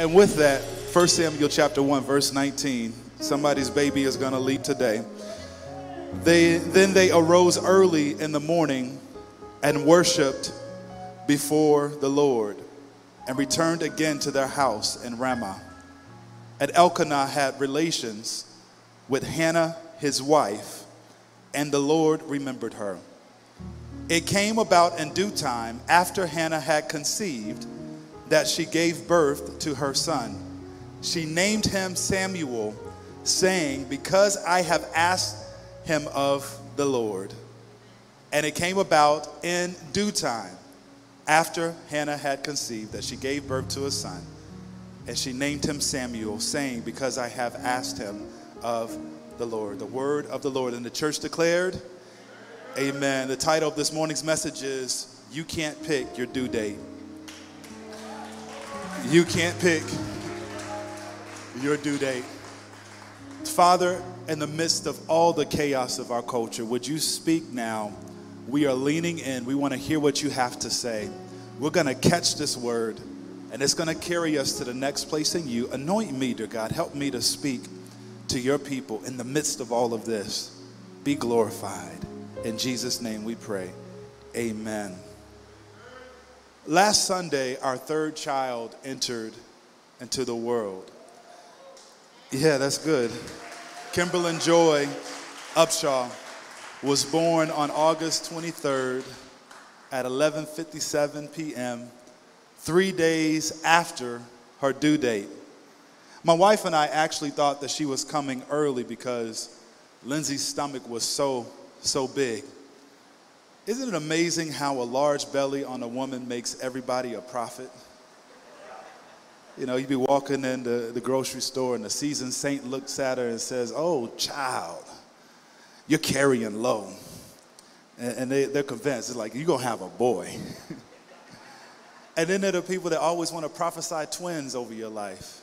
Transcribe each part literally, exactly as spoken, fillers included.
And with that, First Samuel chapter one, verse nineteen, somebody's baby is going to leap today. They, then they arose early in the morning and worshiped before the Lord and returned again to their house in Ramah. And Elkanah had relations with Hannah, his wife, and the Lord remembered her. It came about in due time, after Hannah had conceived, that she gave birth to her son. She named him Samuel, saying, because I have asked him of the Lord. And it came about in due time, after Hannah had conceived, that she gave birth to a son. And she named him Samuel, saying, because I have asked him of the Lord. The word of the Lord. And the church declared, amen. The title of this morning's message is, you can't pick your due date. You can't pick your due date. Father, in the midst of all the chaos of our culture, would you speak now? We are leaning in. We want to hear what you have to say. We're going to catch this word, and it's going to carry us to the next place in you. Anoint me, dear God. Help me to speak to your people in the midst of all of this. Be glorified. In Jesus' name we pray. Amen. Last Sunday, our third child entered into the world. Yeah, that's good. Kimberlyn Joy Upshaw was born on August twenty-third at eleven fifty-seven p m, three days after her due date. My wife and I actually thought that she was coming early because Lindsay's stomach was so, so big. Isn't it amazing how a large belly on a woman makes everybody a prophet? You know, you'd be walking in the, the grocery store and the seasoned saint looks at her and says, oh, child, you're carrying low. And, and they, they're convinced. It's like, you're going to have a boy. And then there are people that always want to prophesy twins over your life.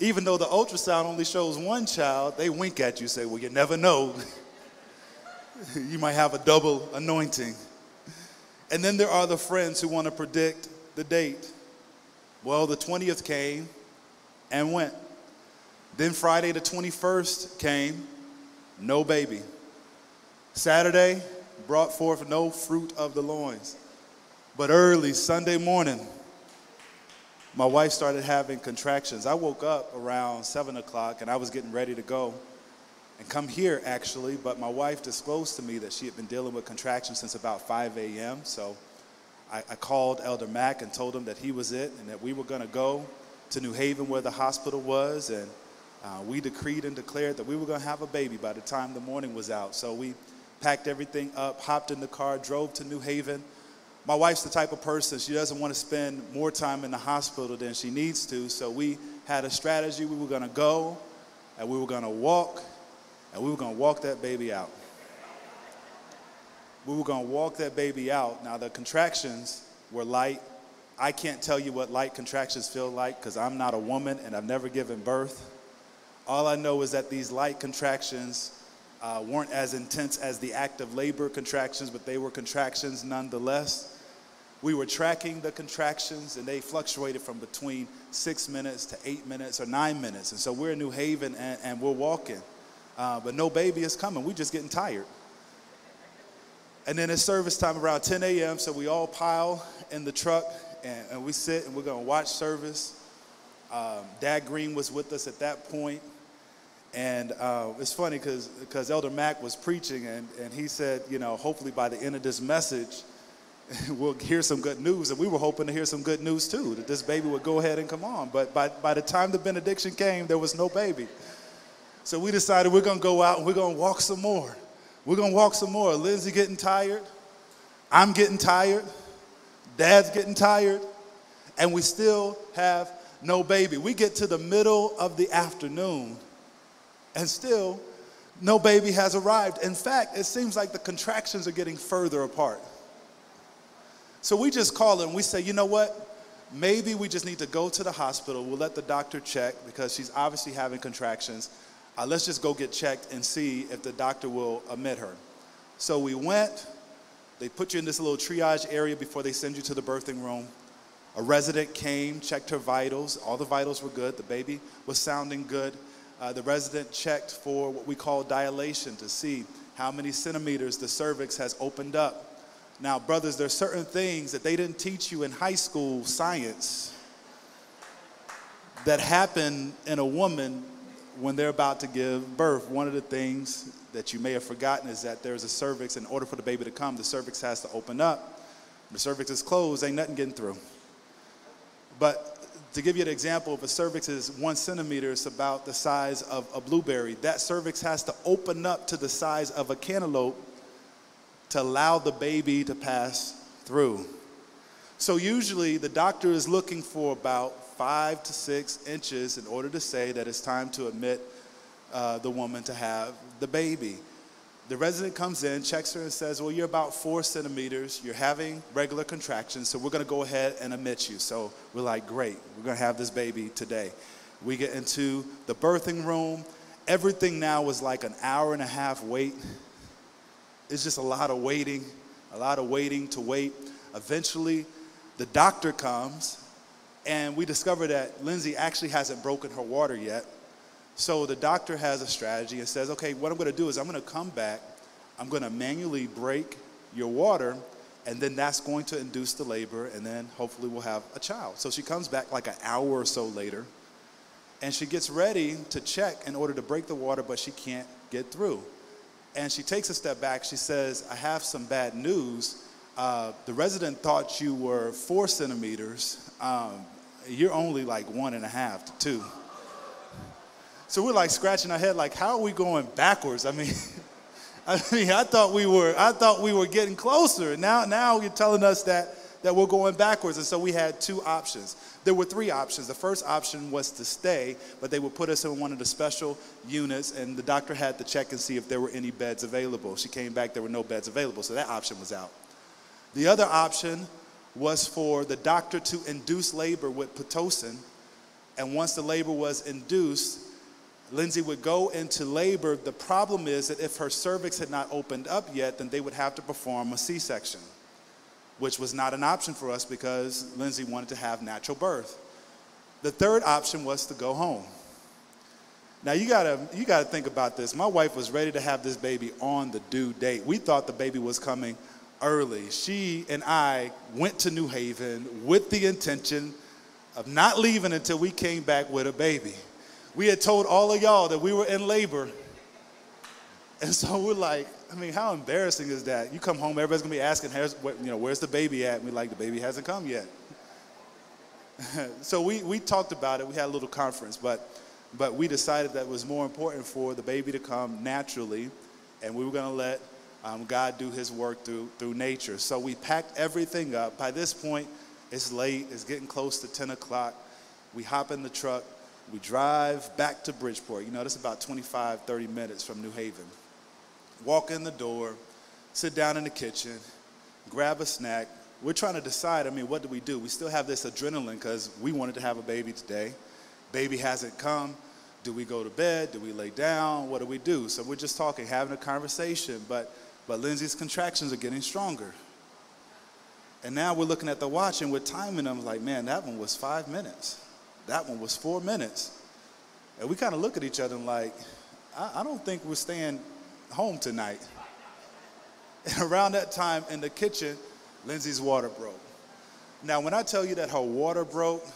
Even though the ultrasound only shows one child, they wink at you, say, well, you never know. You might have a double anointing. And then there are the friends who want to predict the date. Well, the twentieth came and went. Then Friday the twenty-first came, no baby. Saturday brought forth no fruit of the loins. But early Sunday morning, my wife started having contractions. I woke up around seven o'clock and I was getting ready to go and come here actually, but my wife disclosed to me that she had been dealing with contractions since about five a m So I, I called Elder Mack and told him that he was it and that we were going to go to New Haven where the hospital was, and uh, we decreed and declared that we were going to have a baby by the time the morning was out. So we packed everything up, hopped in the car, drove to New Haven. My wife's the type of person, she doesn't want to spend more time in the hospital than she needs to, so we had a strategy. We were going to go and we were going to walk. And we were going to walk that baby out. We were going to walk that baby out. Now, the contractions were light. I can't tell you what light contractions feel like because I'm not a woman and I've never given birth. All I know is that these light contractions uh, weren't as intense as the active labor contractions, but they were contractions nonetheless. We were tracking the contractions, and they fluctuated from between six minutes to eight minutes or nine minutes. And so we're in New Haven, and, and we're walking. Uh, but no baby is coming. We're just getting tired. And then it's service time around ten a m So we all pile in the truck and, and we sit and we're going to watch service. Um, Dad Green was with us at that point. And uh, it's funny because because Elder Mack was preaching and, and he said, you know, hopefully by the end of this message, we'll hear some good news. And we were hoping to hear some good news too, that this baby would go ahead and come on. But by, by the time the benediction came, there was no baby. So we decided we're going to go out and we're going to walk some more. We're going to walk some more. Lindsay getting tired. I'm getting tired. Dad's getting tired. And we still have no baby. We get to the middle of the afternoon and still no baby has arrived. In fact, it seems like the contractions are getting further apart. So we just call it and we say, you know what? Maybe we just need to go to the hospital. We'll let the doctor check because she's obviously having contractions. Uh, let's just go get checked and see if the doctor will admit her. So we went. They put you in this little triage area before they send you to the birthing room. A resident came, checked her vitals. All the vitals were good. The baby was sounding good. Uh, the resident checked for what we call dilation to see how many centimeters the cervix has opened up. Now, brothers, there's certain things that they didn't teach you in high school science that happen in a woman when they're about to give birth. One of the things that you may have forgotten is that there's a cervix. In order for the baby to come, the cervix has to open up. When the cervix is closed, ain't nothing getting through. But to give you an example, if a cervix is one centimeter, it's about the size of a blueberry. That cervix has to open up to the size of a cantaloupe to allow the baby to pass through. So usually the doctor is looking for about five to six inches in order to say that it's time to admit uh, the woman to have the baby. The resident comes in, checks her and says, well, you're about four centimeters. You're having regular contractions, so we're going to go ahead and admit you. So we're like, great. We're going to have this baby today. We get into the birthing room. Everything now was like an hour and a half wait. It's just a lot of waiting, a lot of waiting to wait. Eventually, the doctor comes, and we discover that Lindsay actually hasn't broken her water yet. So the doctor has a strategy and says, okay, what I'm going to do is I'm going to come back, I'm going to manually break your water, and then that's going to induce the labor, and then hopefully we'll have a child. So she comes back like an hour or so later, and she gets ready to check in order to break the water, but she can't get through. And she takes a step back. She says, I have some bad news. Uh, the resident thought you were four centimeters. Um, you're only like one and a half to two. So we're like scratching our head, like, how are we going backwards? I mean, I mean, I thought we were, I thought we were getting closer. And now, now you're telling us that that we're going backwards. And so we had two options. There were three options. The first option was to stay, but they would put us in one of the special units, and the doctor had to check and see if there were any beds available. She came back, there were no beds available, so that option was out. The other option was for the doctor to induce labor with Pitocin, and once the labor was induced, Lindsay would go into labor. The problem is that if her cervix had not opened up yet, then they would have to perform a C-section, which was not an option for us because Lindsay wanted to have natural birth. The third option was to go home. Now, you gotta, you gotta think about this. My wife was ready to have this baby on the due date. We thought the baby was coming early. She and I went to New Haven with the intention of not leaving until we came back with a baby. We had told all of y'all that we were in labor. And so we're like, I mean, how embarrassing is that? You come home, everybody's going to be asking, you know, where's the baby at? And we're like, the baby hasn't come yet. So we, we talked about it. We had a little conference. But, but we decided that it was more important for the baby to come naturally. And we were going to let um, God do his work through, through nature. So we packed everything up. By this point, it's late. It's getting close to ten o'clock. We hop in the truck. We drive back to Bridgeport. You know, that's about twenty-five, thirty minutes from New Haven. Walk in the door, sit down in the kitchen, grab a snack. We're trying to decide, I mean, what do we do? We still have this adrenaline because we wanted to have a baby today. Baby hasn't come. Do we go to bed? Do we lay down? What do we do? So we're just talking, having a conversation, but, but Lindsay's contractions are getting stronger. And now we're looking at the watch and we're timing them like, man, that one was five minutes. That one was four minutes. And we kind of look at each other and like, I, I don't think we're staying home tonight. And around that time in the kitchen, Lindsay's water broke. Now, when I tell you that her water broke,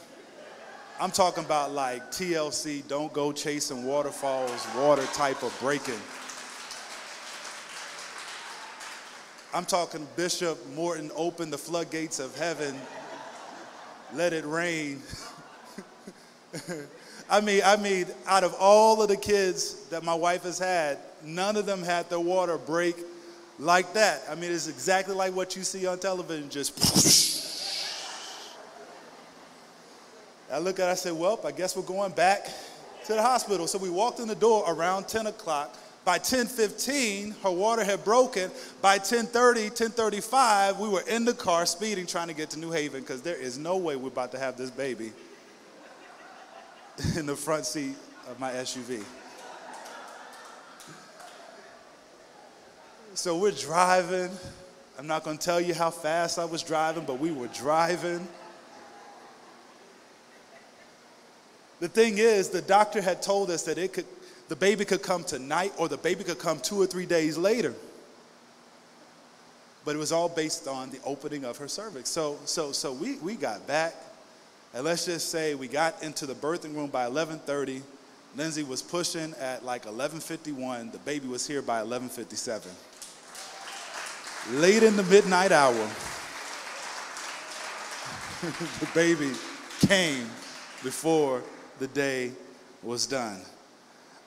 I'm talking about like T L C, don't go chasing waterfalls, water type of breaking. I'm talking Bishop Morton opened the floodgates of heaven, let it rain. I mean, I mean, out of all of the kids that my wife has had, none of them had their water break like that. I mean, it's exactly like what you see on television, just. I look at it, I say, well, I guess we're going back to the hospital. So we walked in the door around ten o'clock. By ten fifteen, her water had broken. By ten thirty, ten thirty-five, we were in the car speeding, trying to get to New Haven because there is no way we're about to have this baby in the front seat of my S U V. So we're driving. I'm not going to tell you how fast I was driving, but we were driving. The thing is, the doctor had told us that it could, the baby could come tonight or the baby could come two or three days later. But it was all based on the opening of her cervix. So, so, so we, we got back, and let's just say we got into the birthing room by eleven thirty. Lindsay was pushing at like eleven fifty-one. The baby was here by eleven fifty-seven. Late in the midnight hour, the baby came before the day was done.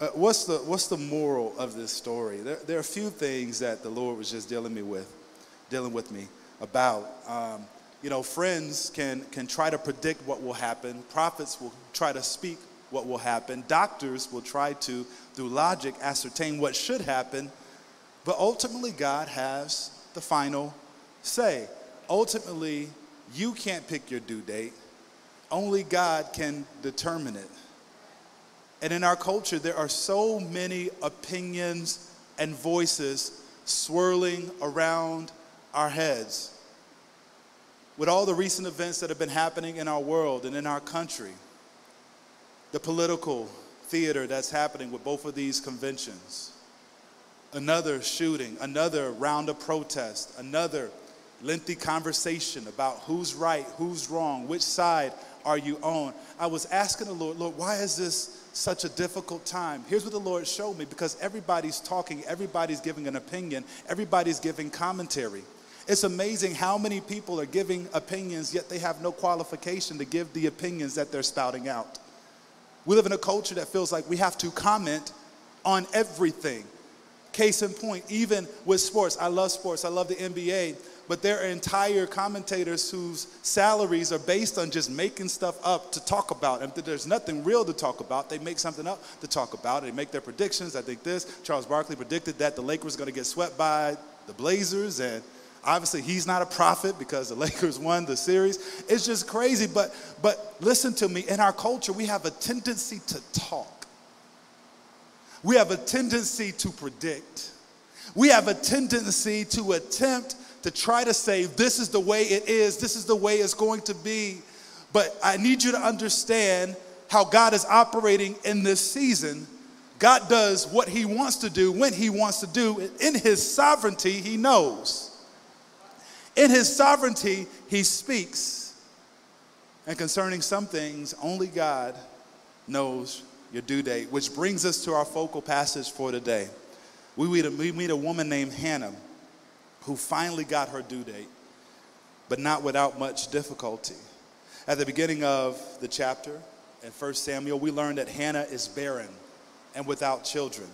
Uh, what's the, what's the moral of this story? There, there are a few things that the Lord was just dealing me with. dealing with me about. Um, you know, friends can, can try to predict what will happen. Prophets will try to speak what will happen. Doctors will try to, through logic, ascertain what should happen. But ultimately, God has the final say. Ultimately, you can't pick your due date. Only God can determine it. And in our culture, there are so many opinions and voices swirling around our heads. With all the recent events that have been happening in our world and in our country, the political theater that's happening with both of these conventions, another shooting, another round of protest, another lengthy conversation about who's right, who's wrong, which side are you on? I was asking the Lord, Lord, why is this such a difficult time? Here's what the Lord showed me, because everybody's talking, everybody's giving an opinion, everybody's giving commentary. It's amazing how many people are giving opinions, yet they have no qualification to give the opinions that they're spouting out. We live in a culture that feels like we have to comment on everything. Case in point, even with sports. I love sports, I love the N B A, but there are entire commentators whose salaries are based on just making stuff up to talk about. And there's nothing real to talk about. They make something up to talk about. They make their predictions. I think this, Charles Barkley predicted that the Lakers were going to get swept by the Blazers, and obviously he's not a prophet because the Lakers won the series. It's just crazy, but, but listen to me. In our culture, we have a tendency to talk. We have a tendency to predict. We have a tendency to attempt to try to say, this is the way it is, this is the way it's going to be. But I need you to understand how God is operating in this season. God does what he wants to do, when he wants to do. In his sovereignty, he knows. In his sovereignty, he speaks. And concerning some things, only God knows your due date, which brings us to our focal passage for today. We meet a, we meet a woman named Hannah, who finally got her due date, but not without much difficulty. At the beginning of the chapter in First Samuel, we learn that Hannah is barren and without children.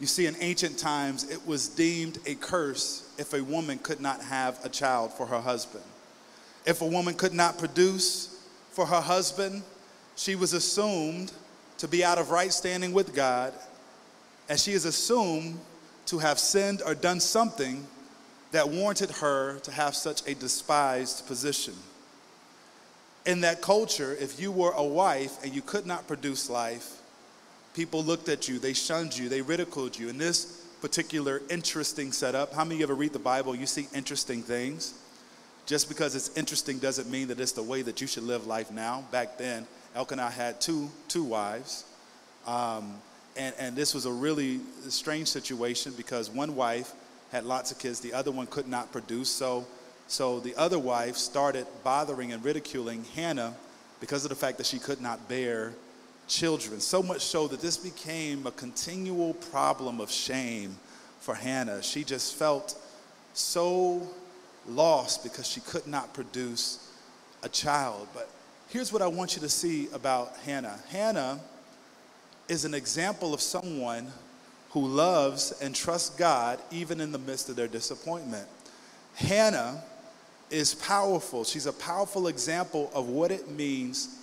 You see, in ancient times, it was deemed a curse if a woman could not have a child for her husband. If a woman could not produce for her husband, she was assumed to be out of right standing with God, and she is assumed to have sinned or done something that warranted her to have such a despised position. In that culture, if you were a wife and you could not produce life, people looked at you, they shunned you, they ridiculed you. In this particular interesting setup, how many of you ever read the Bible, you see interesting things? Just because it's interesting doesn't mean that it's the way that you should live life now. Back then, Elkanah had two, two wives. Um, and, and this was a really strange situation because one wife had lots of kids, the other one could not produce. So, so the other wife started bothering and ridiculing Hannah because of the fact that she could not bear children. So much so that this became a continual problem of shame for Hannah. She just felt so lost because she could not produce a child. But here's what I want you to see about Hannah. Hannah is an example of someone who loves and trusts God even in the midst of their disappointment. Hannah is powerful. She's a powerful example of what it means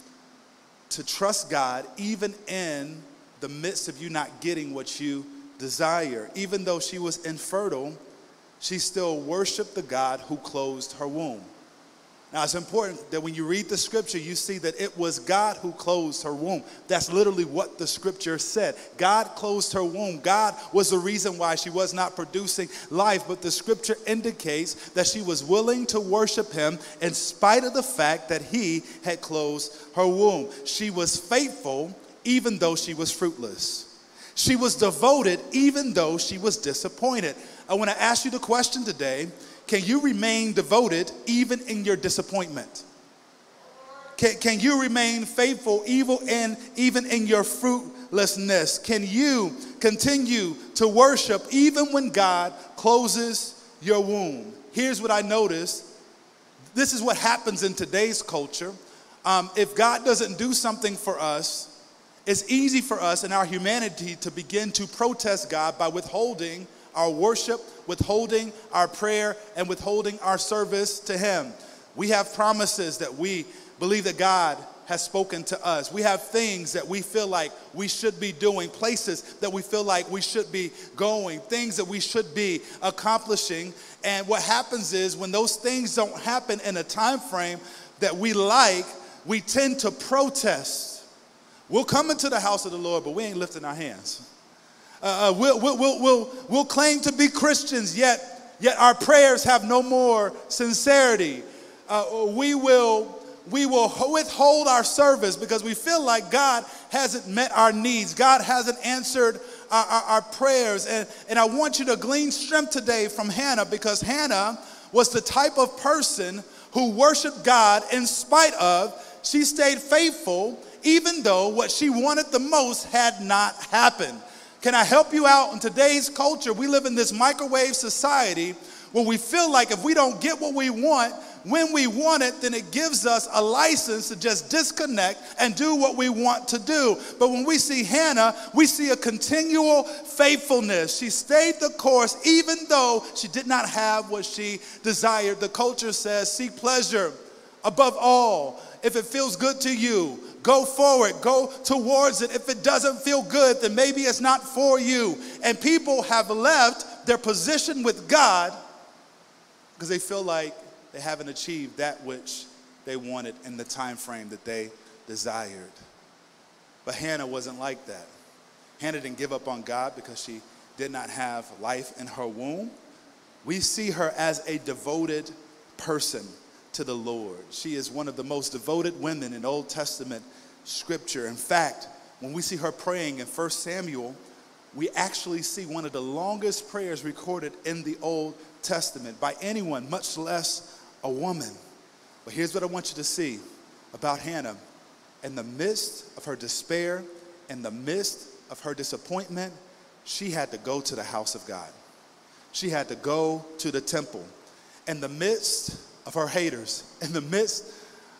to trust God even in the midst of you not getting what you desire. Even though she was infertile, she still worshiped the God who closed her womb. Now, it's important that when you read the scripture, you see that it was God who closed her womb. That's literally what the scripture said. God closed her womb. God was the reason why she was not producing life. But the scripture indicates that she was willing to worship him in spite of the fact that he had closed her womb. She was faithful even though she was fruitless. She was devoted even though she was disappointed. I want to ask you the question today. Can you remain devoted even in your disappointment? Can, can you remain faithful evil in, even in your fruitlessness? Can you continue to worship even when God closes your womb? Here's what I noticed. This is what happens in today's culture. Um, if God doesn't do something for us, it's easy for us in our humanity to begin to protest God by withholding our worship, withholding our prayer, and withholding our service to him. We have promises that we believe that God has spoken to us. We have things that we feel like we should be doing, places that we feel like we should be going, things that we should be accomplishing. And what happens is when those things don't happen in a time frame that we like, we tend to protest. We'll come into the house of the Lord, but we ain't lifting our hands. Uh, we'll, we'll, we'll, we'll, we'll claim to be Christians, yet, yet our prayers have no more sincerity. Uh, we will, we will withhold our service because we feel like God hasn't met our needs. God hasn't answered our, our, our prayers. And, and I want you to glean strength today from Hannah, because Hannah was the type of person who worshiped God in spite of. She stayed faithful even though what she wanted the most had not happened. Can I help you out? In today's culture, we live in this microwave society where we feel like if we don't get what we want when we want it, then it gives us a license to just disconnect and do what we want to do. But when we see Hannah, we see a continual faithfulness. She stayed the course even though she did not have what she desired. The culture says, seek pleasure above all. If it feels good to you, go forward, go towards it. If it doesn't feel good, then maybe it's not for you. And people have left their position with God because they feel like they haven't achieved that which they wanted in the time frame that they desired. But Hannah wasn't like that. Hannah didn't give up on God because she did not have life in her womb. We see her as a devoted person to the Lord. She is one of the most devoted women in Old Testament scripture. In fact, when we see her praying in First Samuel, we actually see one of the longest prayers recorded in the Old Testament by anyone, much less a woman. But here's what I want you to see about Hannah. In the midst of her despair, in the midst of her disappointment, she had to go to the house of God. She had to go to the temple. In the midst of her haters, in the midst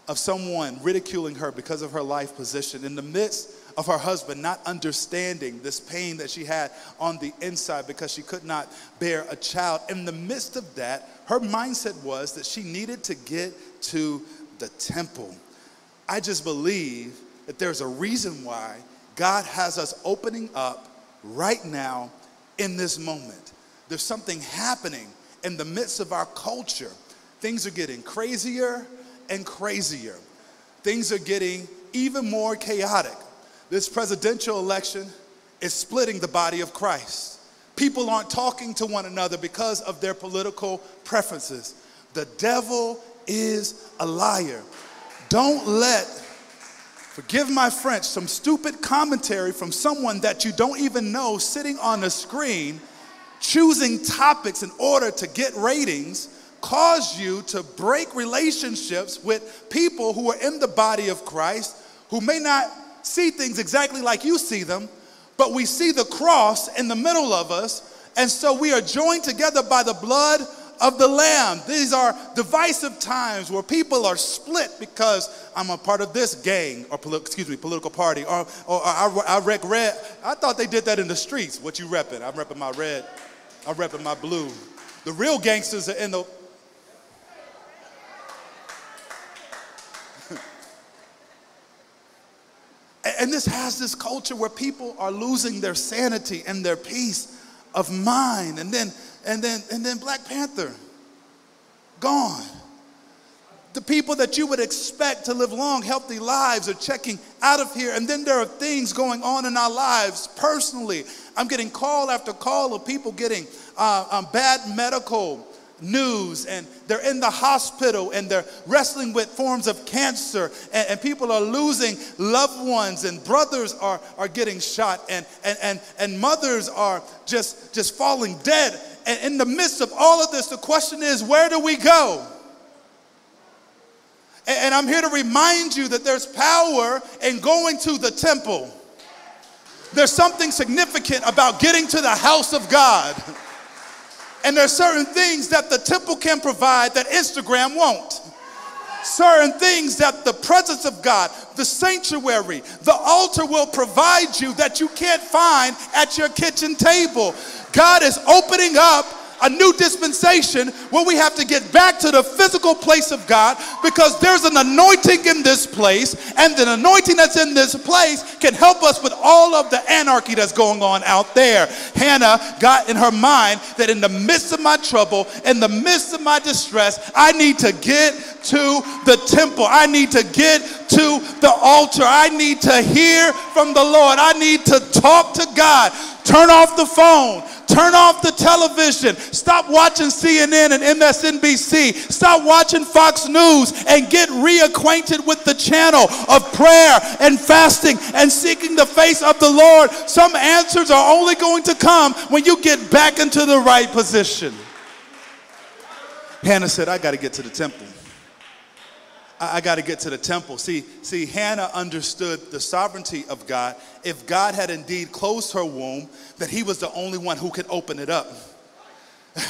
of someone ridiculing her because of her life position, in the midst of her husband not understanding this pain that she had on the inside because she could not bear a child, in the midst of that, her mindset was that she needed to get to the temple. I just believe that there's a reason why God has us opening up right now in this moment. There's something happening in the midst of our culture. Things are getting crazier and crazier. Things are getting even more chaotic. This presidential election is splitting the body of Christ. People aren't talking to one another because of their political preferences. The devil is a liar. Don't let, forgive my French, some stupid commentary from someone that you don't even know sitting on a screen, choosing topics in order to get ratings, cause you to break relationships with people who are in the body of Christ, who may not see things exactly like you see them, but we see the cross in the middle of us, and so we are joined together by the blood of the Lamb. These are divisive times where people are split because I'm a part of this gang or excuse me, political party, or, or, or I, I rep red. I thought they did that in the streets. What you repping? I'm repping my red. I'm repping my blue. The real gangsters are in the And this has this culture where people are losing their sanity and their peace of mind. And then, and then, and then Black Panther, gone. The people that you would expect to live long, healthy lives are checking out of here. And then there are things going on in our lives personally. I'm getting call after call of people getting uh, um, bad medical news, and they're in the hospital and they're wrestling with forms of cancer, and, and people are losing loved ones, and brothers are, are getting shot, and, and, and, and mothers are just, just falling dead. And in the midst of all of this, the question is, where do we go? And, and I'm here to remind you that there's power in going to the temple. There's something significant about getting to the house of God. And there's certain things that the temple can provide that Instagram won't. Certain things that the presence of God, the sanctuary, the altar will provide you that you can't find at your kitchen table. God is opening up a new dispensation where we have to get back to the physical place of God, because there's an anointing in this place, and the anointing that's in this place can help us with all of the anarchy that's going on out there. Hannah got in her mind that in the midst of my trouble, in the midst of my distress, I need to get to the temple. I need to get to the altar. I need to hear from the Lord. I need to talk to God. Turn off the phone. Turn off the television. Stop watching C N N and M S N B C. Stop watching Fox News, and get reacquainted with the channel of prayer and fasting and seeking the face of the Lord. Some answers are only going to come when you get back into the right position. Hannah said, I got to get to the temple. I got to get to the temple. See, see, Hannah understood the sovereignty of God. If God had indeed closed her womb, that he was the only one who could open it up.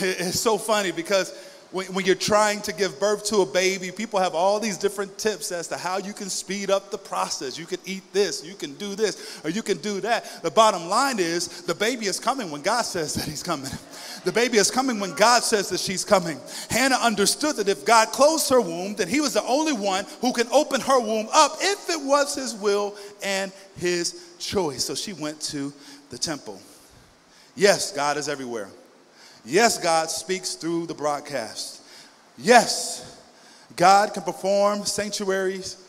It's so funny, because when, when you're trying to give birth to a baby, people have all these different tips as to how you can speed up the process. You can eat this, you can do this, or you can do that. The bottom line is, the baby is coming when God says that he's coming. The baby is coming when God says that she's coming. Hannah understood that if God closed her womb, then he was the only one who could open her womb up if it was his will and his choice. So she went to the temple. Yes, God is everywhere. Yes, God speaks through the broadcast. Yes, God can perform sanctuaries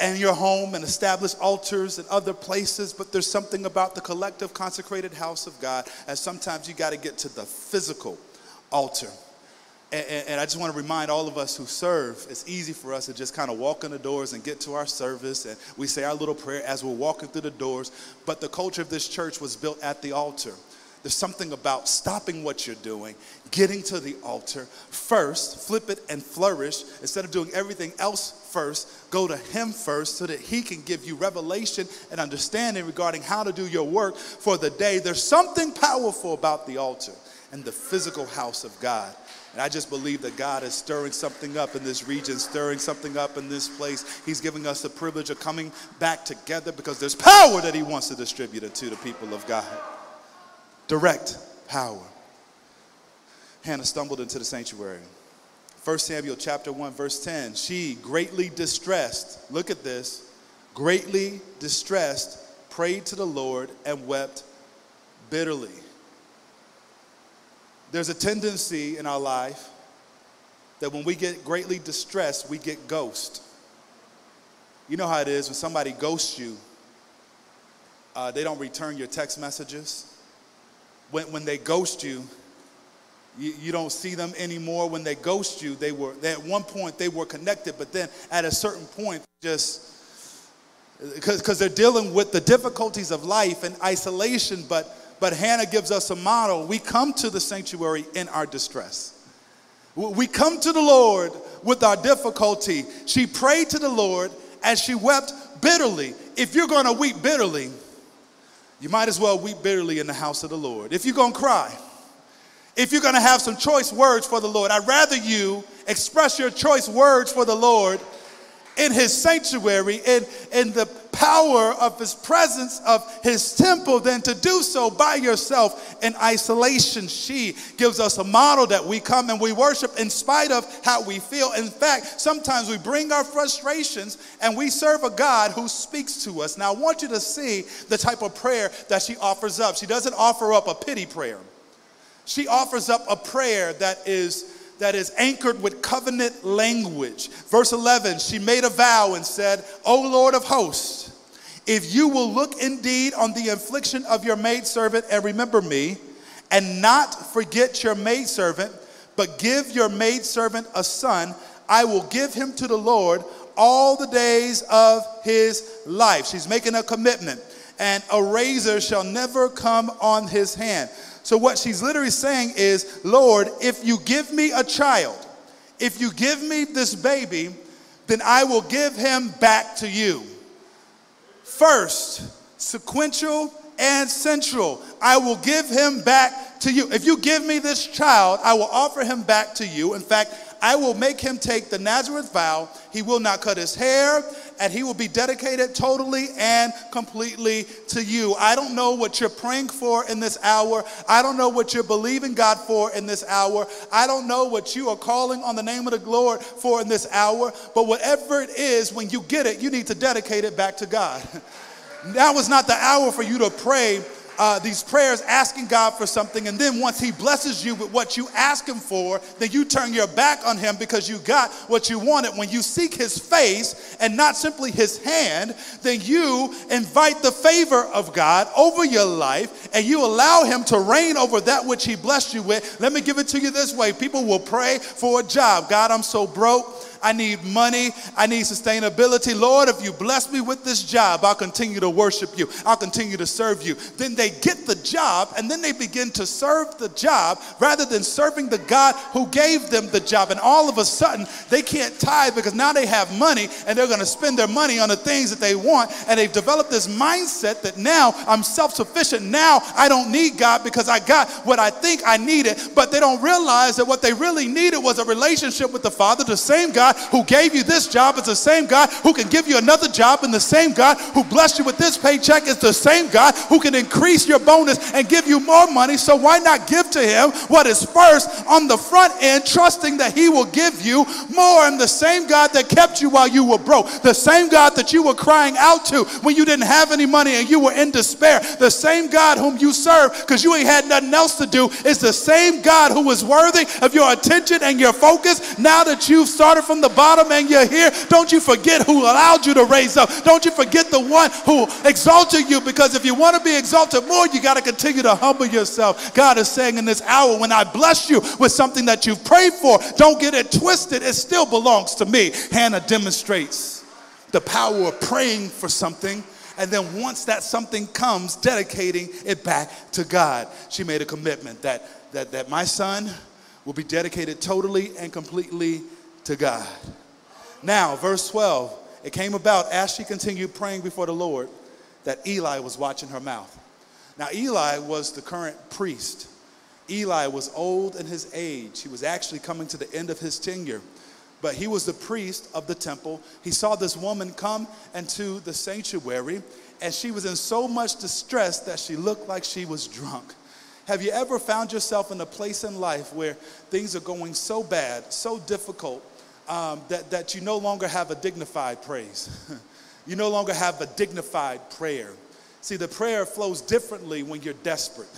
and your home and establish altars and other places, but there's something about the collective consecrated house of God, and sometimes you got to get to the physical altar. And, and, and I just want to remind all of us who serve, it's easy for us to just kind of walk in the doors and get to our service, and we say our little prayer as we're walking through the doors, but the culture of this church was built at the altar. There's something about stopping what you're doing, getting to the altar first, flip it and flourish. Instead of doing everything else first, go to him first so that he can give you revelation and understanding regarding how to do your work for the day. There's something powerful about the altar and the physical house of God. And I just believe that God is stirring something up in this region, stirring something up in this place. He's giving us the privilege of coming back together, because there's power that he wants to distribute it to the people of God. Direct power. Hannah stumbled into the sanctuary. First Samuel chapter one, verse ten. She greatly distressed, look at this, greatly distressed, prayed to the Lord and wept bitterly. There's a tendency in our life that when we get greatly distressed, we get ghost. You know how it is when somebody ghosts you. Uh, they don't return your text messages. When, when they ghost you, you, you don't see them anymore. When they ghost you, they were, they, at one point they were connected, but then at a certain point, just, because they're dealing with the difficulties of life and isolation, but, but Hannah gives us a model. We come to the sanctuary in our distress. We come to the Lord with our difficulty. She prayed to the Lord and she wept bitterly. If you're going to weep bitterly, you might as well weep bitterly in the house of the Lord. If you're going to cry, if you're going to have some choice words for the Lord, I'd rather you express your choice words for the Lord in his sanctuary, in, in the power of his presence, of his temple, than to do so by yourself in isolation. She gives us a model that we come and we worship in spite of how we feel. In fact, sometimes we bring our frustrations and we serve a God who speaks to us. Now, I want you to see the type of prayer that she offers up. She doesn't offer up a pity prayer. She offers up a prayer that is that is anchored with covenant language. Verse eleven, she made a vow and said, O Lord of hosts, if you will look indeed on the affliction of your maidservant and remember me, and not forget your maidservant, but give your maidservant a son, I will give him to the Lord all the days of his life. She's making a commitment. And a razor shall never come on his hand. So what she's literally saying is, Lord, if you give me a child, if you give me this baby, then I will give him back to you. First, sequential and central. I will give him back to you. If you give me this child, I will offer him back to you. In fact, I will make him take the Nazareth vow. He will not cut his hair, and he will be dedicated totally and completely to you. I don't know what you're praying for in this hour. I don't know what you're believing God for in this hour. I don't know what you are calling on the name of the Lord for in this hour. But whatever it is, when you get it, you need to dedicate it back to God. Now is not the hour for you to pray Uh, these prayers asking God for something, and then once he blesses you with what you ask him for, then you turn your back on him because you got what you wanted. When you seek his face and not simply his hand, then you invite the favor of God over your life and you allow him to reign over that which he blessed you with. Let me give it to you this way. People will pray for a job. God, I'm so broke. I need money. I need sustainability. Lord, if you bless me with this job, I'll continue to worship you. I'll continue to serve you. Then they get the job, and then they begin to serve the job rather than serving the God who gave them the job. And all of a sudden, they can't tithe because now they have money, and they're going to spend their money on the things that they want. And they've developed this mindset that now I'm self-sufficient. Now I don't need God because I got what I think I needed. But they don't realize that what they really needed was a relationship with the Father, the same God who gave you this job is the same God who can give you another job, and the same God who blessed you with this paycheck is the same God who can increase your bonus and give you more money. So why not give to him what is first on the front end, trusting that he will give you more? And the same God that kept you while you were broke, the same God that you were crying out to when you didn't have any money and you were in despair, the same God whom you serve because you ain't had nothing else to do is the same God who was worthy of your attention and your focus. Now that you've started from the bottom and you're here, don't you forget who allowed you to raise up. Don't you forget the one who exalted you, because if you want to be exalted more, you got to continue to humble yourself. God is saying in this hour, when I bless you with something that you've prayed for, don't get it twisted. It still belongs to me. Hannah demonstrates the power of praying for something, and then once that something comes, dedicating it back to God. She made a commitment that that, that my son will be dedicated totally and completely to God. Now, verse twelve, it came about as she continued praying before the Lord that Eli was watching her mouth. Now, Eli was the current priest. Eli was old in his age. He was actually coming to the end of his tenure, but he was the priest of the temple. He saw this woman come into the sanctuary, and she was in so much distress that she looked like she was drunk. Have you ever found yourself in a place in life where things are going so bad, so difficult, Um, that, that you no longer have a dignified praise? You no longer have a dignified prayer. See, the prayer flows differently when you're desperate.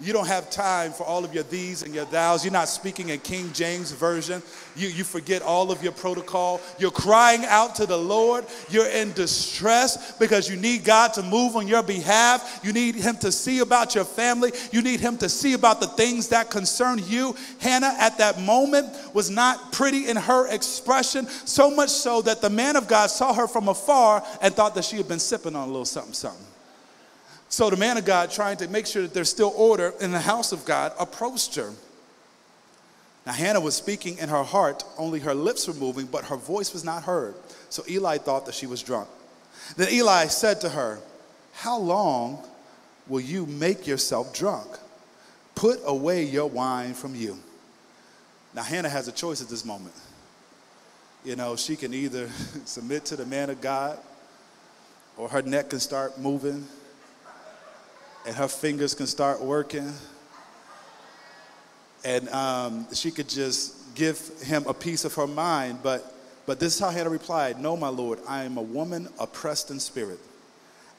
You don't have time for all of your these and your thous. You're not speaking in King James Version. You, you forget all of your protocol. You're crying out to the Lord. You're in distress because you need God to move on your behalf. You need him to see about your family. You need him to see about the things that concern you. Hannah at that moment was not pretty in her expression, so much so that the man of God saw her from afar and thought that she had been sipping on a little something, something. So the man of God, trying to make sure that there's still order in the house of God, approached her. Now, Hannah was speaking in her heart. Only her lips were moving, but her voice was not heard. So Eli thought that she was drunk. Then Eli said to her, how long will you make yourself drunk? Put away your wine from you. Now, Hannah has a choice at this moment. You know, she can either submit to the man of God, or her neck can start moving, and her fingers can start working, and um, she could just give him a piece of her mind. But, but this is how Hannah replied, no, my Lord, I am a woman oppressed in spirit.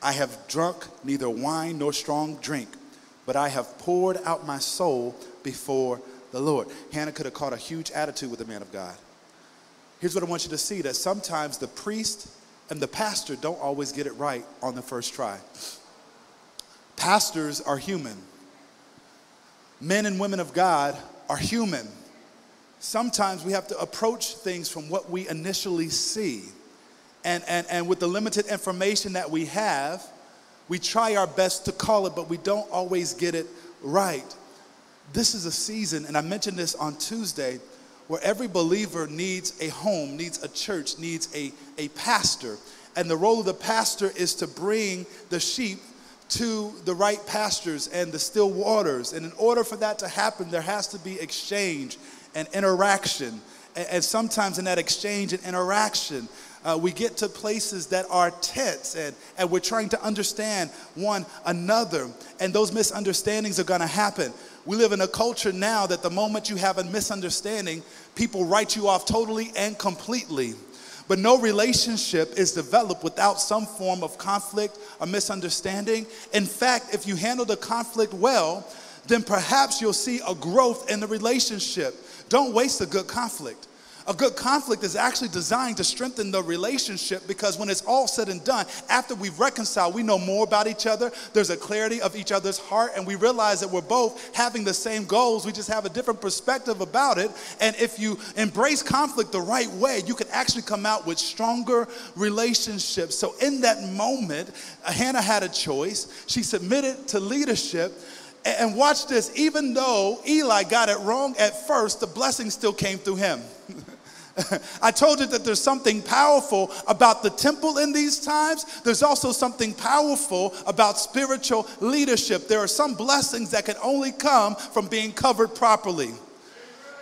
I have drunk neither wine nor strong drink, but I have poured out my soul before the Lord. Hannah could have caught a huge attitude with the man of God. Here's what I want you to see, that sometimes the priest and the pastor don't always get it right on the first try. Pastors are human. Men and women of God are human. Sometimes we have to approach things from what we initially see. And, and, and with the limited information that we have, we try our best to call it, but we don't always get it right. This is a season, and I mentioned this on Tuesday, where every believer needs a home, needs a church, needs a, a pastor. And the role of the pastor is to bring the sheep to the right pastures and the still waters. And in order for that to happen, there has to be exchange and interaction. And, and sometimes in that exchange and interaction, uh, we get to places that are tense and, and we're trying to understand one another. And those misunderstandings are gonna happen. We live in a culture now that the moment you have a misunderstanding, people write you off totally and completely. But no relationship is developed without some form of conflict or misunderstanding. In fact, if you handle the conflict well, then perhaps you'll see a growth in the relationship. Don't waste a good conflict. A good conflict is actually designed to strengthen the relationship, because when it's all said and done, after we've reconciled, we know more about each other. There's a clarity of each other's heart, and we realize that we're both having the same goals. We just have a different perspective about it. And if you embrace conflict the right way, you can actually come out with stronger relationships. So in that moment, Hannah had a choice. She submitted to leadership. And watch this, even though Eli got it wrong at first, the blessing still came through him. I told you that there's something powerful about the temple in these times. There's also something powerful about spiritual leadership. There are some blessings that can only come from being covered properly.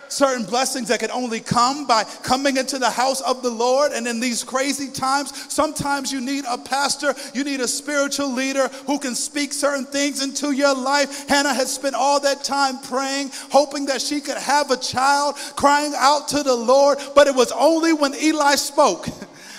Certain blessings that can only come by coming into the house of the Lord. And in these crazy times, sometimes you need a pastor, you need a spiritual leader who can speak certain things into your life. Hannah had spent all that time praying, hoping that she could have a child, crying out to the Lord, but it was only when Eli spoke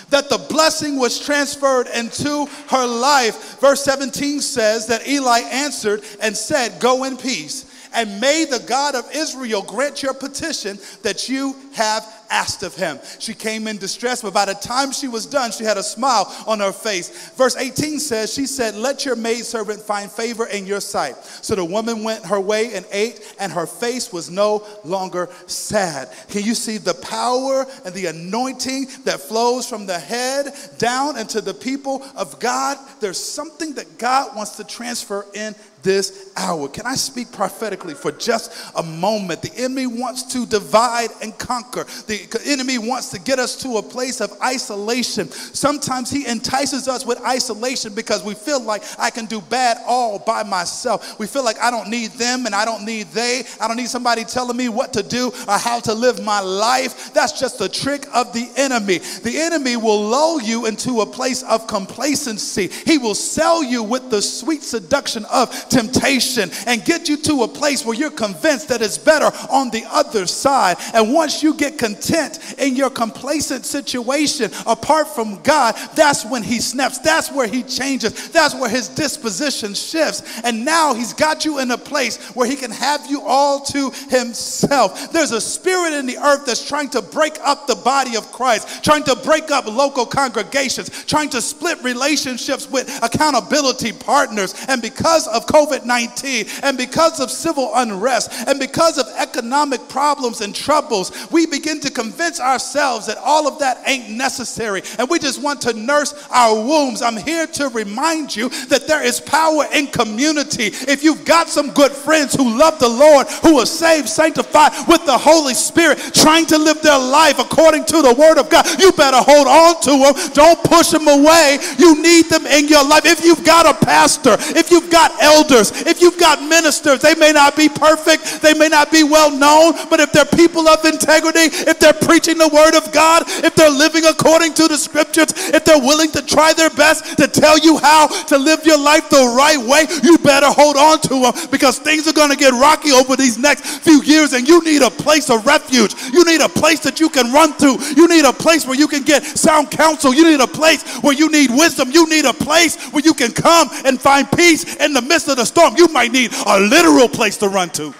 that the blessing was transferred into her life. Verse seventeen says that Eli answered and said, "Go in peace, and may the God of Israel grant your petition that you have asked of him." She came in distress, but by the time she was done, she had a smile on her face. Verse eighteen says, she said, "Let your maidservant find favor in your sight." So the woman went her way and ate, and her face was no longer sad. Can you see the power and the anointing that flows from the head down into the people of God? There's something that God wants to transfer in this hour. Can I speak prophetically for just a moment? The enemy wants to divide and conquer. The enemy wants to get us to a place of isolation. Sometimes he entices us with isolation because we feel like I can do bad all by myself. We feel like I don't need them and I don't need they. I don't need somebody telling me what to do or how to live my life. That's just the trick of the enemy. The enemy will lull you into a place of complacency. He will sell you with the sweet seduction of temptation and get you to a place where you're convinced that it's better on the other side. And once you get content in your complacent situation apart from God, that's when he snaps. That's where he changes. That's where his disposition shifts. And now he's got you in a place where he can have you all to himself. There's a spirit in the earth that's trying to break up the body of Christ, trying to break up local congregations, trying to split relationships with accountability partners. And because of COVID nineteen, and because of civil unrest, and because of economic problems and troubles, we begin to convince ourselves that all of that ain't necessary, and we just want to nurse our wombs. I'm here to remind you that there is power in community. If you've got some good friends who love the Lord, who are saved, sanctified with the Holy Spirit, trying to live their life according to the Word of God, you better hold on to them. Don't push them away. You need them in your life. If you've got a pastor, if you've got elders, if you've got ministers, they may not be perfect, they may not be well known, but if they're people of integrity, if they're preaching the Word of God, if they're living according to the Scriptures, if they're willing to try their best to tell you how to live your life the right way, you better hold on to them, because things are going to get rocky over these next few years, and you need a place of refuge. You need a place that you can run through. You need a place where you can get sound counsel. You need a place where you need wisdom. You need a place where you can come and find peace in the midst of the storm. You might need a literal place to run to.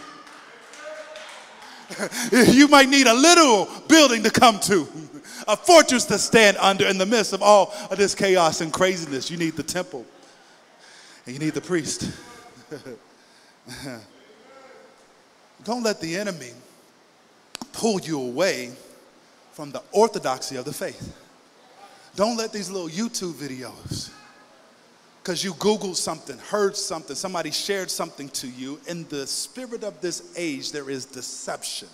You might need a little building to come to, a fortress to stand under in the midst of all of this chaos and craziness. You need the temple, and you need the priest. Don't let the enemy pull you away from the orthodoxy of the faith. Don't let these little YouTube videos, because you Googled something, heard something, somebody shared something to you. In the spirit of this age, there is deception.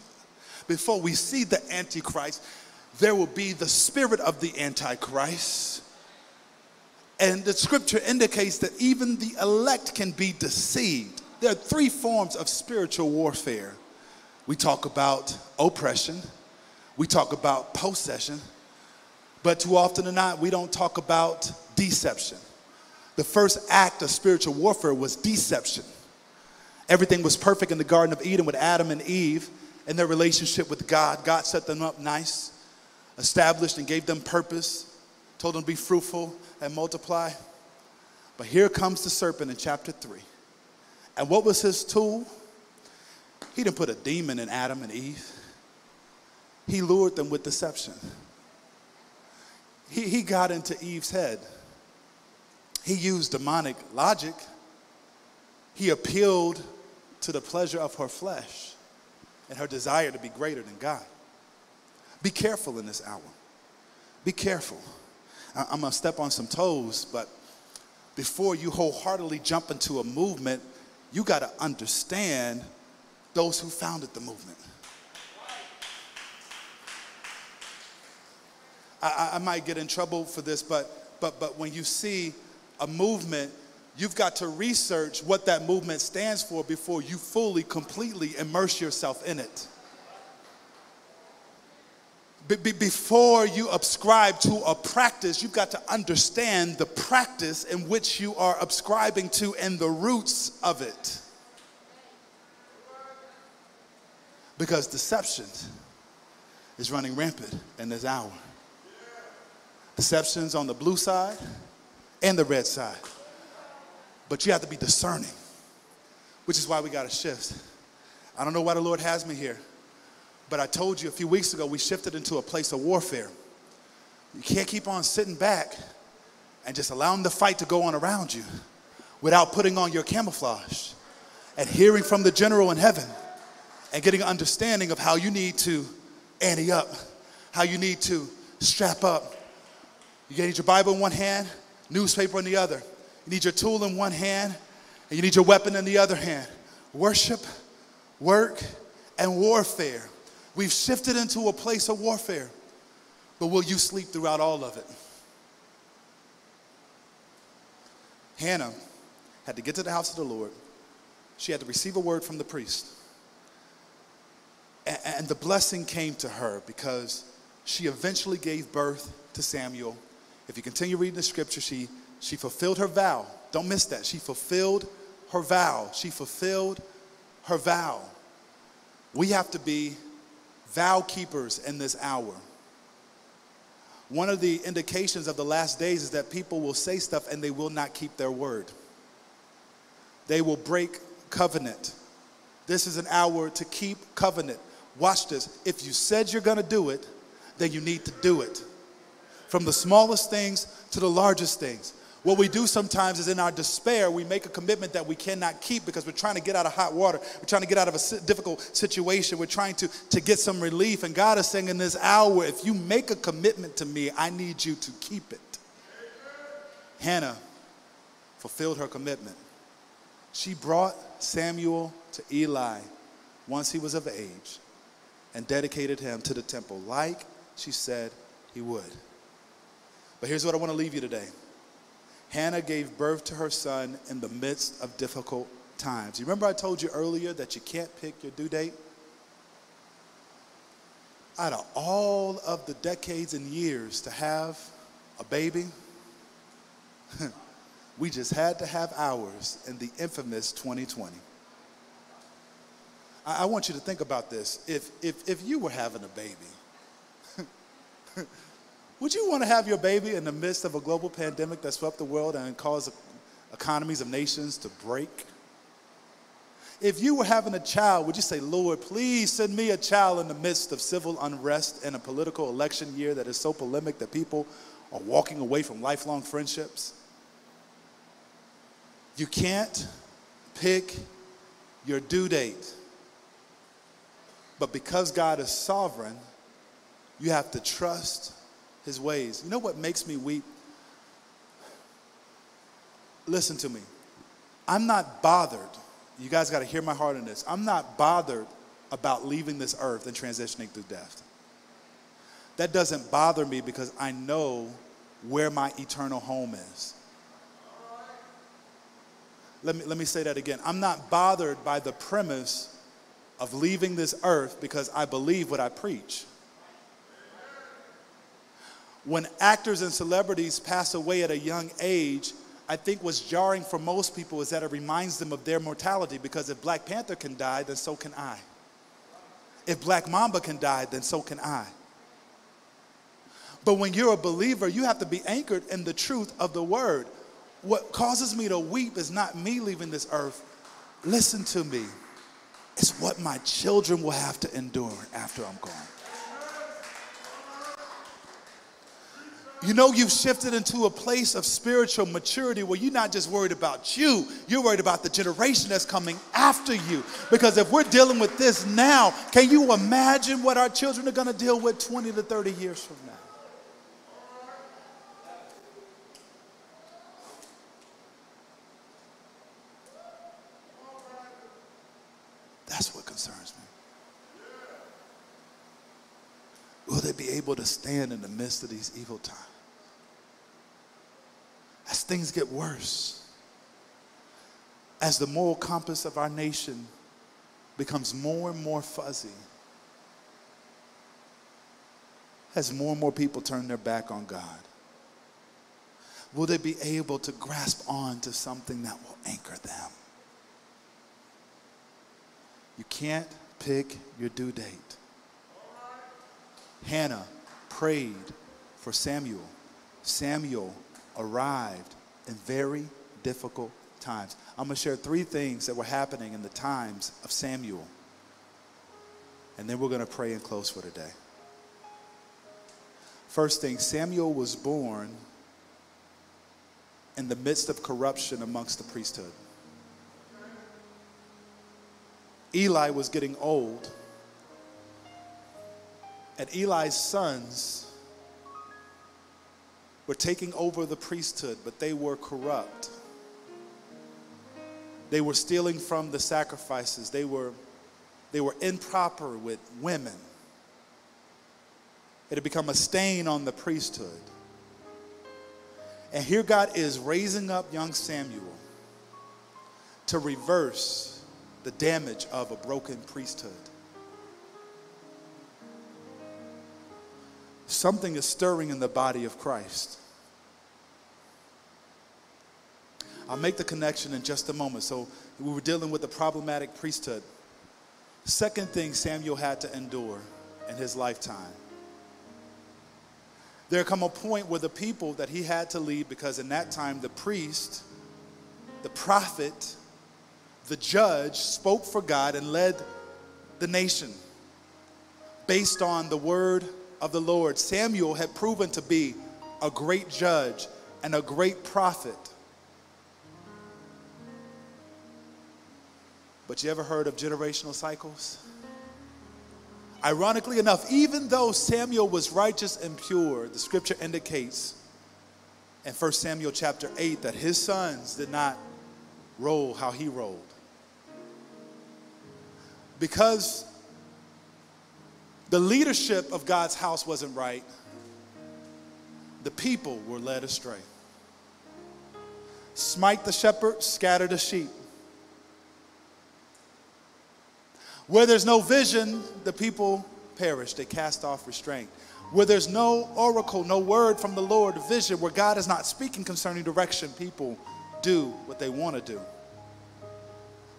Before we see the Antichrist, there will be the spirit of the Antichrist. And the scripture indicates that even the elect can be deceived. There are three forms of spiritual warfare. We talk about oppression. We talk about possession. But too often than not, we don't talk about deception. The first act of spiritual warfare was deception. Everything was perfect in the Garden of Eden with Adam and Eve and their relationship with God. God set them up nice, established and gave them purpose, told them to be fruitful and multiply. But here comes the serpent in chapter three. And what was his tool? He didn't put a demon in Adam and Eve. He lured them with deception. He, he got into Eve's head. He used demonic logic. He appealed to the pleasure of her flesh and her desire to be greater than God. Be careful in this hour. Be careful. I'm going to step on some toes, but before you wholeheartedly jump into a movement, you got to understand those who founded the movement. I, I might get in trouble for this, but, but, but when you see a movement, you've got to research what that movement stands for before you fully, completely immerse yourself in it. Be- before you subscribe to a practice, you've got to understand the practice in which you are subscribing to and the roots of it. Because deception is running rampant in this hour. Deception's on the blue side and the red side. But you have to be discerning, which is why we got to shift. I don't know why the Lord has me here, but I told you a few weeks ago we shifted into a place of warfare. You can't keep on sitting back and just allowing the fight to go on around you without putting on your camouflage and hearing from the general in heaven and getting an understanding of how you need to ante up, how you need to strap up. You need your Bible in one hand, newspaper in the other. You need your tool in one hand, and you need your weapon in the other hand. Worship, work, and warfare. We've shifted into a place of warfare, but will you sleep throughout all of it? Hannah had to get to the house of the Lord. She had to receive a word from the priest. And the blessing came to her because she eventually gave birth to Samuel. If you continue reading the scripture, she, she fulfilled her vow. Don't miss that. She fulfilled her vow. She fulfilled her vow. We have to be vow keepers in this hour. One of the indications of the last days is that people will say stuff and they will not keep their word. They will break covenant. This is an hour to keep covenant. Watch this. If you said you're going to do it, then you need to do it. From the smallest things to the largest things. What we do sometimes is in our despair, we make a commitment that we cannot keep because we're trying to get out of hot water. We're trying to get out of a difficult situation. We're trying to, to get some relief. And God is saying in this hour, if you make a commitment to me, I need you to keep it. Hannah fulfilled her commitment. She brought Samuel to Eli once he was of age and dedicated him to the temple like she said he would. But here's what I want to leave you today. Hannah gave birth to her son in the midst of difficult times. You remember I told you earlier that you can't pick your due date? Out of all of the decades and years to have a baby, we just had to have ours in the infamous twenty twenty. I, I want you to think about this. If, if, if you were having a baby, would you want to have your baby in the midst of a global pandemic that swept the world and caused economies of nations to break? If you were having a child, would you say, Lord, please send me a child in the midst of civil unrest and a political election year that is so polemic that people are walking away from lifelong friendships? You can't pick your due date. But because God is sovereign, you have to trust his ways. You know what makes me weep? Listen to me. I'm not bothered. You guys got to hear my heart in this. I'm not bothered about leaving this earth and transitioning through death. That doesn't bother me because I know where my eternal home is. Let me, let me say that again. I'm not bothered by the premise of leaving this earth because I believe what I preach. When actors and celebrities pass away at a young age, I think what's jarring for most people is that it reminds them of their mortality, because if Black Panther can die, then so can I. If Black Mamba can die, then so can I. But when you're a believer, you have to be anchored in the truth of the word. What causes me to weep is not me leaving this earth. Listen to me. It's what my children will have to endure after I'm gone. You know, you've shifted into a place of spiritual maturity where you're not just worried about you, you're worried about the generation that's coming after you. Because if we're dealing with this now, can you imagine what our children are going to deal with twenty to thirty years from now? That's what concerns me. Will they be able to stand in the midst of these evil times? As things get worse, as the moral compass of our nation becomes more and more fuzzy, as more and more people turn their back on God, will they be able to grasp on to something that will anchor them? You can't pick your due date. Hannah prayed for Samuel. Samuel arrived in very difficult times. I'm going to share three things that were happening in the times of Samuel. And then we're going to pray and close for today. First thing, Samuel was born in the midst of corruption amongst the priesthood. Eli was getting old, and Eli's sons were taking over the priesthood, but they were corrupt. They were stealing from the sacrifices. They were, they were improper with women. It had become a stain on the priesthood. And here God is raising up young Samuel to reverse the damage of a broken priesthood. Something is stirring in the body of Christ. I'll make the connection in just a moment. So we were dealing with the problematic priesthood. Second thing Samuel had to endure in his lifetime. There come a point where the people that he had to lead, because in that time the priest, the prophet, the judge spoke for God and led the nation based on the word of the Lord. Samuel had proven to be a great judge and a great prophet. But you ever heard of generational cycles? Ironically enough, even though Samuel was righteous and pure, the scripture indicates in First Samuel chapter eight that his sons did not roll how he rolled. Because the leadership of God's house wasn't right, the people were led astray. Smite the shepherd, scatter the sheep. Where there's no vision, the people perish. They cast off restraint. Where there's no oracle, no word from the Lord, vision, where God is not speaking concerning direction, people do what they want to do.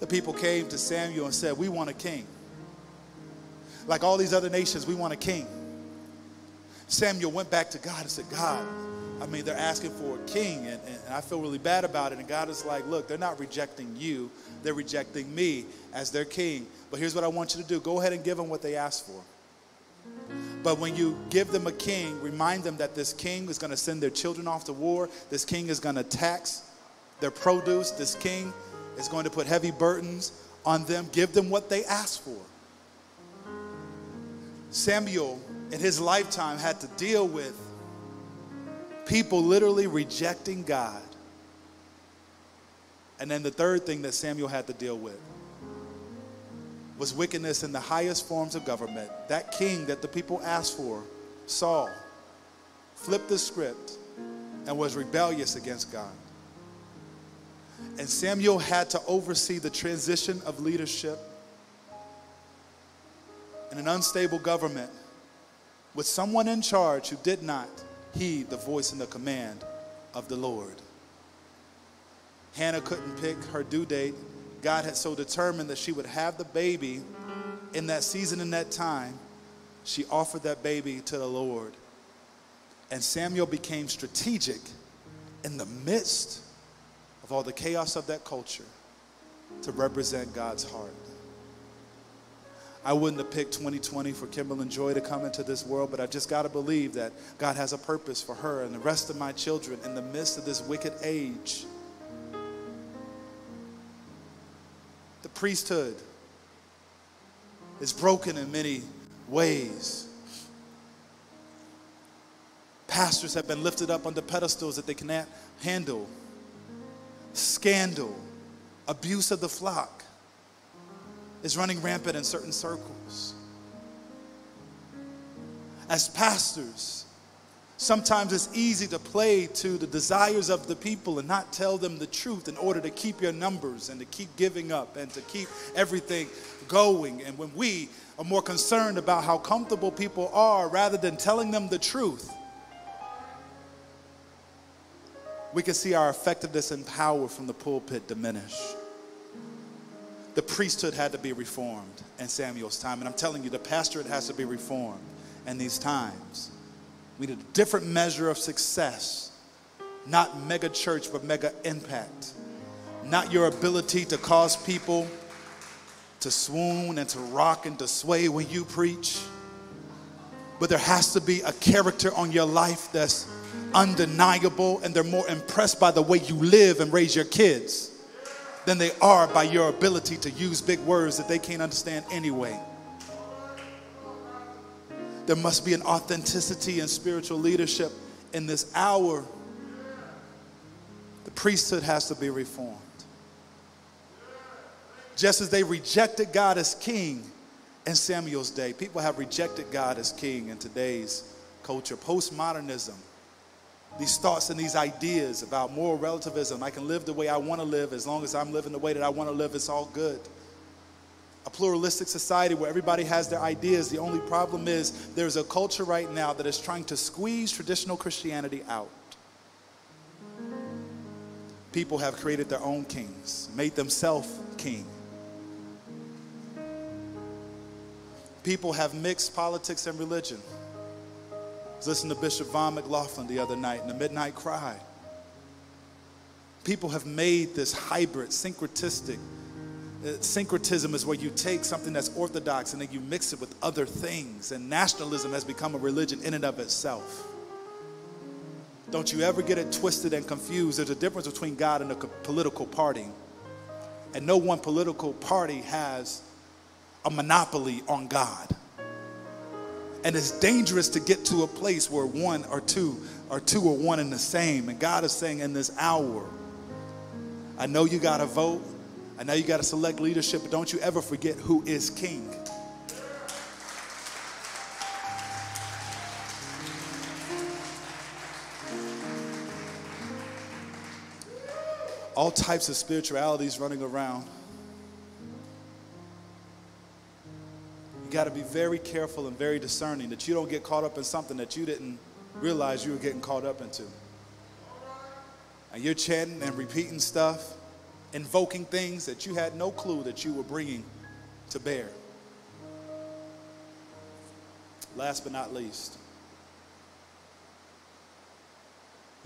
The people came to Samuel and said, we want a king. Like all these other nations, we want a king. Samuel went back to God and said, God, I mean, they're asking for a king, and, and I feel really bad about it. And God is like, look, they're not rejecting you. They're rejecting me as their king. But here's what I want you to do. Go ahead and give them what they asked for. But when you give them a king, remind them that this king is going to send their children off to war. This king is going to tax their produce. This king is going to put heavy burdens on them. Give them what they asked for. Samuel, in his lifetime, had to deal with people literally rejecting God. And then the third thing that Samuel had to deal with was wickedness in the highest forms of government. That king that the people asked for, Saul, flipped the script and was rebellious against God. And Samuel had to oversee the transition of leadership in an unstable government with someone in charge who did not heed the voice and the command of the Lord. Hannah couldn't pick her due date. God had so determined that she would have the baby in that season and that time. She offered that baby to the Lord. And Samuel became strategic in the midst of all the chaos of that culture to represent God's heart. I wouldn't have picked twenty twenty for Kimberlyn Joy to come into this world, but I've just got to believe that God has a purpose for her and the rest of my children in the midst of this wicked age. The priesthood is broken in many ways. Pastors have been lifted up onto pedestals that they cannot handle. Scandal, abuse of the flock is running rampant in certain circles. As pastors, sometimes it's easy to play to the desires of the people and not tell them the truth in order to keep your numbers and to keep giving up and to keep everything going. And when we are more concerned about how comfortable people are rather than telling them the truth, we can see our effectiveness and power from the pulpit diminish. The priesthood had to be reformed in Samuel's time. And I'm telling you, the pastorate has to be reformed in these times. We need a different measure of success. Not mega church, but mega impact. Not your ability to cause people to swoon and to rock and to sway when you preach. But there has to be a character on your life that's undeniable, and they're more impressed by the way you live and raise your kids than they are by your ability to use big words that they can't understand anyway. There must be an authenticity in spiritual leadership in this hour. The priesthood has to be reformed. Just as they rejected God as king in Samuel's day, people have rejected God as king in today's culture. Postmodernism, these thoughts and these ideas about moral relativism. I can live the way I want to live as long as I'm living the way that I want to live. It's all good. A pluralistic society where everybody has their ideas. The only problem is there's a culture right now that is trying to squeeze traditional Christianity out. People have created their own kings, made themselves king. People have mixed politics and religion. I was listening to Bishop Von McLaughlin the other night in the Midnight Cry. People have made this hybrid, syncretistic. Syncretism is where you take something that's orthodox and then you mix it with other things. And nationalism has become a religion in and of itself. Don't you ever get it twisted and confused. There's a difference between God and a political party. And no one political party has a monopoly on God. And it's dangerous to get to a place where one or two or two or one in the same. And God is saying in this hour, I know you got to vote. I know you got to select leadership. But don't you ever forget who is king. All types of spiritualities running around. You got to be very careful and very discerning that you don't get caught up in something that you didn't realize you were getting caught up into. And you're chanting and repeating stuff, invoking things that you had no clue that you were bringing to bear. Last but not least,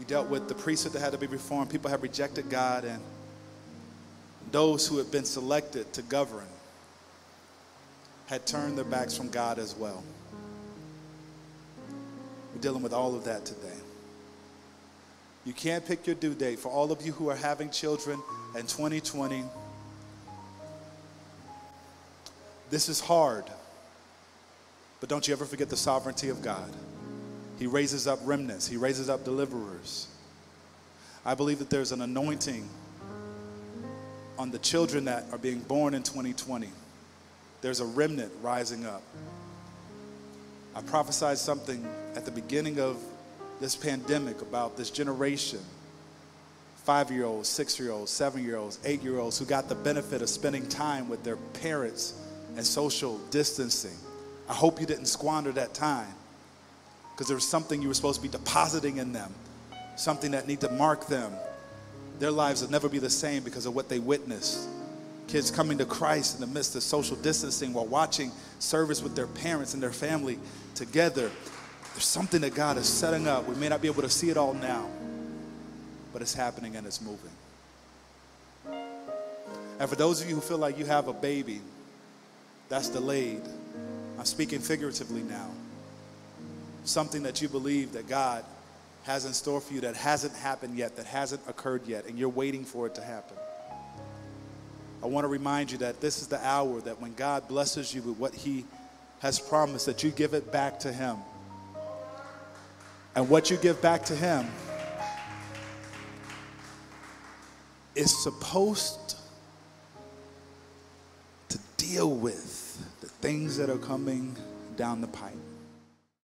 You dealt with the priesthood that had to be reformed. People had rejected God, and those who had been selected to govern had turned their backs from God as well. We're dealing with all of that today. You can't pick your due date. For all of you who are having children in twenty twenty, this is hard, but don't you ever forget the sovereignty of God. He raises up remnants. He raises up deliverers. I believe that there's an anointing on the children that are being born in twenty twenty. There's a remnant rising up. I prophesied something at the beginning of this pandemic about this generation, five-year-olds, six-year-olds, seven-year-olds, eight-year-olds who got the benefit of spending time with their parents and social distancing. I hope you didn't squander that time, because there was something you were supposed to be depositing in them, something that need to mark them. Their lives will never be the same because of what they witnessed. Kids coming to Christ in the midst of social distancing while watching service with their parents and their family together. There's something that God is setting up. We may not be able to see it all now, but it's happening and it's moving. And for those of you who feel like you have a baby that's delayed, I'm speaking figuratively now, something that you believe that God has in store for you that hasn't happened yet, that hasn't occurred yet, and you're waiting for it to happen. I want to remind you that this is the hour that when God blesses you with what he has promised, that you give it back to him. And what you give back to him is supposed to deal with the things that are coming down the pipe.